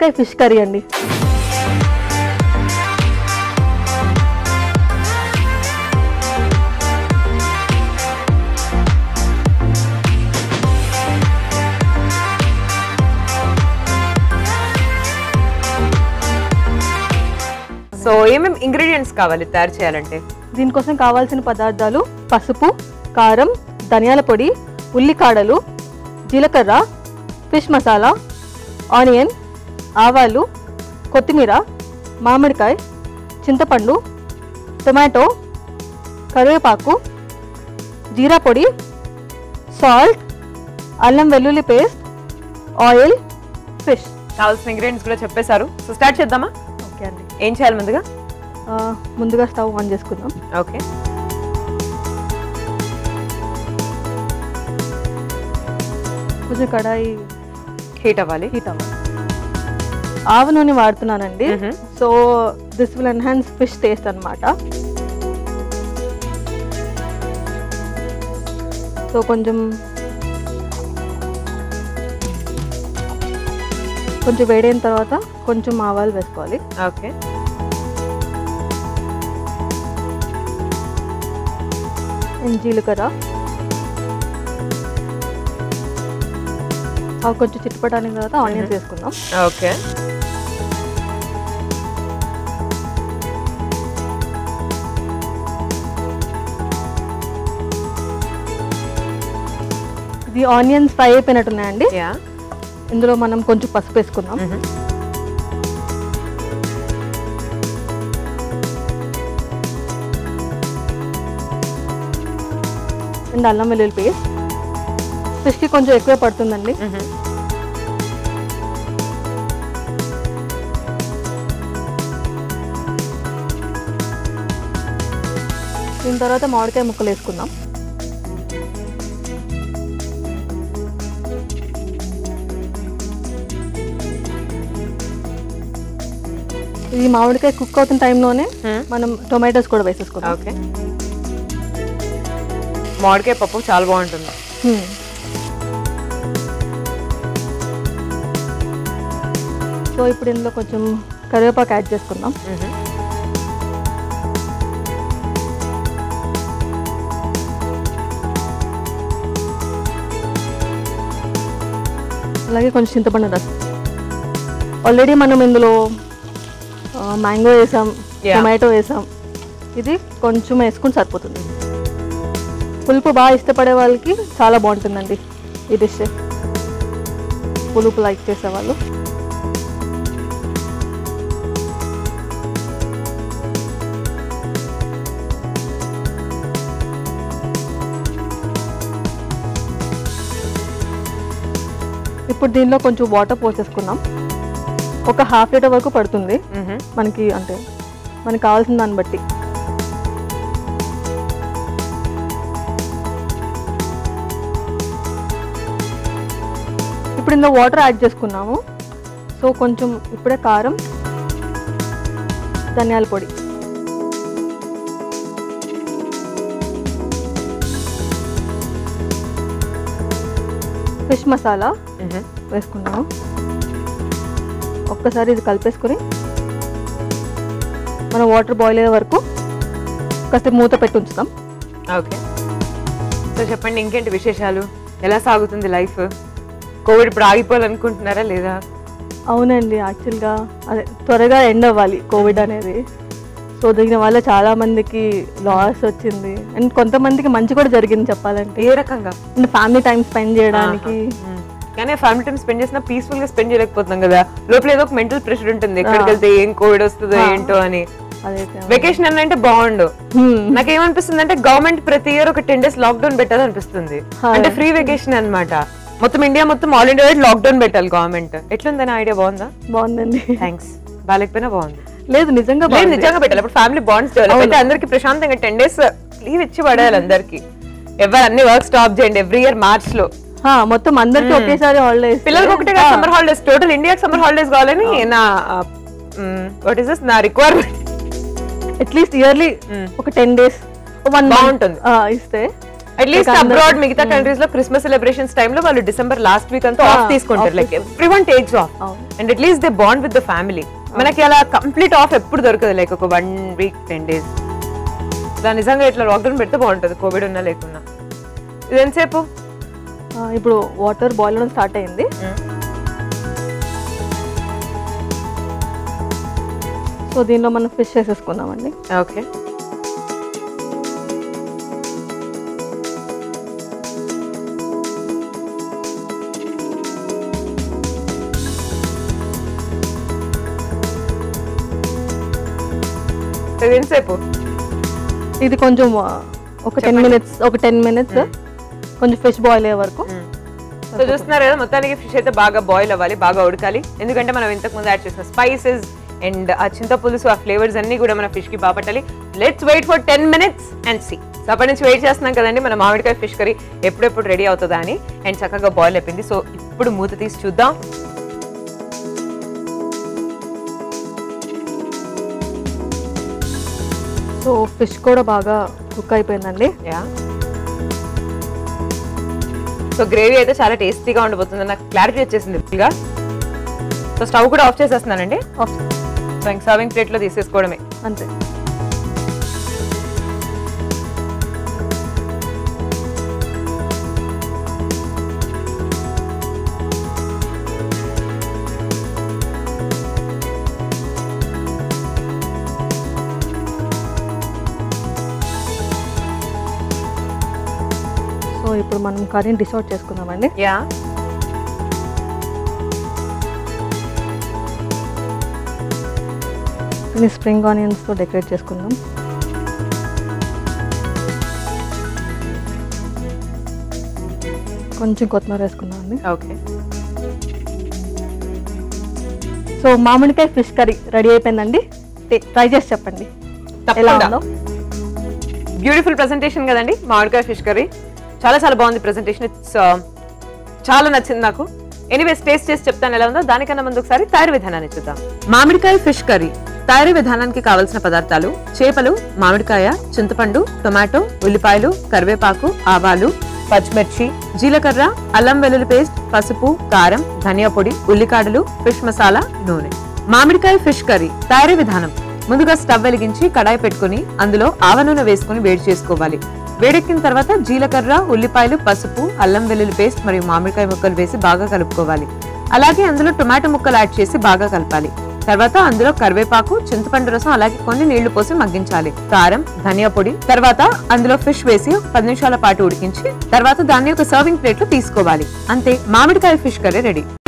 మామిడికాయ fish curry అండి. So ఏమేం ఇంగ్రీడియెంట్స్ కావాలి తయారు చేయాలంటే? దీనికోసం కావాల్సిన పదార్థాలు పసుపు, కారం, ధనియాల పొడి, ఉల్లికాడలు, జీలకర్ర, ఫిష్ మసాలా, ఆనియన్, ఆవాలు, కొత్తిమీర, మామిడికాయ, చింతపండు, టొమాటో, కరివేపాకు, జీరా పొడి, సాల్ట్, అల్లం వెల్లుల్లి పేస్ట్, ఆయిల్, ఫిష్. కావాల్సిన ఇంగ్రీడియంట్స్ కూడా చెప్పేశారు. సో స్టార్ట్ చేద్దామా? ఓకే అండి. ఏం చేయాలి ముందుగా? ముందుగా స్టవ్ ఆన్ చేసుకుందాం. ఓకే. కొంచెం కడాయి హీట్ అవ్వాలి. ఆవ నూనె వాడుతున్నానండి. So this will enhance fish taste అన్నమాట. సో కొంచెం వేడైన తర్వాత కొంచెం ఆవాలు వేసుకోవాలి. ఓకే. జీలకర్ర కొంచెం చిట్టుపట్టిన తర్వాత ఆనియన్స్ వేసుకుందాం. ఓకే. ఇది ఆనియన్స్ ఫ్రై అయిపోయినట్టున్నాయండి. ఇందులో మనం కొంచెం పసుపు వేసుకుందాం. అండ్ అల్లం వెల్లుల్లి పేస్ట్. ఫిష్కి కొంచెం ఎక్కువే పడుతుందండి. దీని తర్వాత మామిడికాయ ముక్కలు వేసుకుందాం. ఇది మామిడికాయ కుక్ అవుతున్న టైంలోనే మనం టొమాటోస్ కూడా వేసేసుకుందాం. ఓకే. మామిడికాయ పప్పు చాలా బాగుంటుంది. సో ఇప్పుడు ఇందులో కొంచెం కరివేపాకు యాడ్ చేసుకుందాం. అలాగే కొంచెం చింతపండు రసం. ఆల్రెడీ మనం ఇందులో మ్యాంగో వేసాం, టొమాటో వేసాం, ఇది కొంచెం వేసుకుని సరిపోతుంది. పులుపు బాగా ఇష్టపడే వాళ్ళకి చాలా బాగుంటుందండి ఈ డిష్. పులుపు లైక్ చేసేవాళ్ళు. ఇప్పుడు దీనిలో కొంచెం వాటర్ పోసేసుకున్నాం. ఒక హాఫ్ లీటర్ వరకు పడుతుంది మనకి, అంటే మనకి కావాల్సిన దాన్ని బట్టి. ఇప్పుడు ఇందులో వాటర్ యాడ్ చేసుకున్నాము. సో కొంచెం ఇప్పుడే కారం, ధనియాల పొడి, ఫిష్ మసాలా వేసుకున్నాము. ఒక్కసారి ఇది కలిపేసుకుని మన వాటర్ బాయిల్ అయ్యే వరకు కాసేపు మూత పెట్టి ఉంచుతాం. ఓకే. సో చెప్పండి, ఇంకేంటి విశేషాలు? ఎలా సాగుతుంది లైఫ్? కోవిడ్ ఇప్పుడు ఆగిపోవాలనుకుంటున్నారా లేదా? అవునండి, యాక్చువల్గా అదే త్వరగా ఎండ్ అవ్వాలి కోవిడ్ అనేది. సో దీని వల్ల చాలా మందికి లాస్ వచ్చింది అండ్ కొంతమందికి మంచి కూడా జరిగింది చెప్పాలంటే. ఏ రకంగా? ఫ్యామిలీ టైం స్పెండ్ చేయడానికి. కానీ ఫ్యామిలీ టైం స్పెండ్ చేసినా పీస్ఫుల్ గా స్పెండ్ చేయలేకపోతున్నాం కదా. లోపల ఏదో ఒక మెంటల్ ప్రెషర్ ఉంటుంది, ఎక్కడికి వెళ్తే ఏం కోవిడ్ వస్తుందో ఏంటో అని. వెకేషన్ అన్న అంటే బాగుండు. నాకేమనిపిస్తుంది అంటే గవర్నమెంట్ ప్రతి ఇయర్ ఒక 10 days లాక్డౌన్ పెట్టాలనిపిస్తుంది. అంటే ఫ్రీ వెకేషన్ అన్నమాట. మొత్తం ఇండియా, మొత్తం ఆల్ ఇండియా లాక్డౌన్ పెట్టాలి గవర్నమెంట్. ఎట్లుందని ఐడియా? బాగుందా? బాగుందండి. థ్యాంక్స్. బాగాలేకపోయినా బాగుంది. లేదు, నిజంగా పెట్టాలి. ఇప్పుడు ఫ్యామిలీ బాండ్స్ డెవలప్ అయితే అందరికి ప్రశాంతంగా 10 days లీవ్ ఇచ్చి పడాలి అందరికి. ఎవరు అన్ని వర్క్ స్టాప్ చేయండి. ఎవ్రీ ఇయర్ మార్చ్ లో మొత్తం అందరికి ఒకేసారి హాలిడేస్. పిల్లలకి ఒకటే సమ్మర్ హాలిడేస్, టోటల్ ఇండియాకి సమ్మర్ హాలిడేస్ కావాలని నా నా రిక్వైర్మెంట్. అట్లీస్ట్ ఇయర్లీ ఒక 10 days ఇస్తే అట్లీస్ట్ అబ్రాడ్ మిగతా కంట్రీస్ లో క్రిస్మస్ సెలబ్రేషన్స్ టైం లో వాళ్ళు డిసెంబర్ లాస్ట్ వీక్ అంతా ఆఫ్ తీసుకుంటారు. Like everyone takes off and at least they bond with the family. మనకి అలా కంప్లీట్ ఆఫ్ ఎప్పుడు దొరకదు, లైక్ ఒక 1 వీక్ 10 days. ఇలా నిజంగా ఇట్లా లాక్డౌన్ పెడితే బాగుంటుంది, కోవిడ్ ఉన్నా లేకున్నా. ఇది ఎంతసేపు? ఇప్పుడు వాటర్ బాయిల్ అవడం స్టార్ట్ అయింది. సో దీనిలో మనం ఫిష్ వేసేసుకుందామండి. ఓకే, ఎంతసేపు? ఇది కొంచెం ఒక 10 minutes, ఒక 10 minutes కొంచెం ఫిష్ బాయిల్ అయ్యే వరకు. సో చూస్తున్నారు కదా, మొత్తానికి ఫిష్ అయితే బాగా బాయిల్ అవ్వాలి, బాగా ఉడకాలి. ఎందుకంటే మనం ఇంతకుముందు యాడ్ చేసిన స్పైసెస్ అండ్ ఆ చింత పులుసు ఆ ఫ్లేవర్స్ అన్ని కూడా మన ఫిష్ కి బాపట్టాలి. Let's wait for 10 minutes and see. So అప్పటి నుంచి వెయిట్ చేస్తున్నాం కదండి మన మామిడికాయ ఫిష్ కర్రీ ఎప్పుడెప్పుడు రెడీ అవుతుందా అని. అండ్ చక్కగా బాయిల్ అయిపోయింది. సో ఇప్పుడు మూత తీసి చూద్దాం. సో ఫిష్ కూడా బాగా కుక్ అయిపోయిందండి. సో గ్రేవీ అయితే చాలా టేస్టీగా ఉండబోతుంది, నాకు క్లారిటీ వచ్చేసింది ఫుల్గా. సో స్టవ్ కూడా ఆఫ్ చేసేస్తున్నానండి. సో ఇంక సర్వింగ్ ప్లేట్లో తీసేసుకోవడమే అంతే. సో ఇప్పుడు మనం కర్రీని డిసౌట్ చేసుకుందామండి. యా, స్ప్రింగ్ ఆనియన్స్ తో డెకరేట్ చేసుకుందాం. కొంచెం కొత్తిమీర వేసుకుందాం అండి. ఓకే, సో మామిడికాయ ఫిష్ కర్రీ రెడీ అయిపోయిందండి. ట్రై చేసి చెప్పండి ఎలా ఉందో. బ్యూటిఫుల్ ప్రెజెంటేషన్ కదండి మామిడికాయ ఫిష్ కర్రీ, చాలా చాలా బాగుంది ప్రెజెంటేషన్. ఇట్స్ చాలా నచ్చింది నాకు. ఎనీవేస్ టేస్ట్ చేసి చెప్తాను ఎలా ఉందో. దానికన్నా ముందు ఒకసారి తయారీ విధానాన్ని చూద్దాం. మామిడికాయ ఫిష్ కర్రీ తయారీ విధానానికి కావలసిన పదార్థాలు: చేపలు, మామిడికాయ, చింతపండు, టొమాటో, ఉల్లిపాయలు, కరివేపాకు, ఆవాలు, పచ్చిమిర్చి, జీలకర్ర, అల్లం వెల్లుల్లి పేస్ట్, పసుపు, కారం, ధనియా పొడి, ఉల్లికాడలు, ఫిష్ మసాలా, నూనె. మామిడికాయ ఫిష్ కర్రీ తయారీ విధానం: ముందుగా స్టవ్ వెలిగించి కడాయి పెట్టుకుని అందులో ఆవ నూనె వేసుకుని వేడి చేసుకోవాలి. వేడెక్కిన తర్వాత జీలకర్ర, ఉల్లిపాయలు, పసుపు, అల్లం వెల్లుల్లి పేస్ట్ మరియు మామిడికాయ ముక్కలు వేసి బాగా కలుపుకోవాలి. అలాగే అందులో టొమాటో ముక్కలు యాడ్ చేసి బాగా కలపాలి. తర్వాత అందులో కరివేపాకు, చింతపండు రసం, అలాగే కొన్ని నీళ్లు పోసి మగ్గించాలి. కారం, ధనియా పొడి, తర్వాత అందులో ఫిష్ వేసి 10 నిమిషాల పాటు ఉడికించి తర్వాత దాన్ని ఒక సర్వింగ్ ప్లేట్ లో తీసుకోవాలి. అంతే, మామిడికాయ ఫిష్ కర్రీ రెడీ.